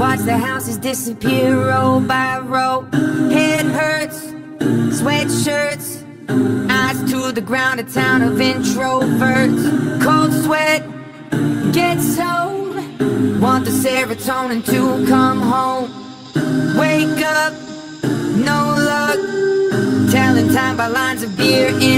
Watch the houses disappear row by row. Head hurts, sweatshirts, eyes to the ground, a town of introverts. Cold sweat gets old, want the serotonin to come home. Wake up, no luck, telling time by lines of beer in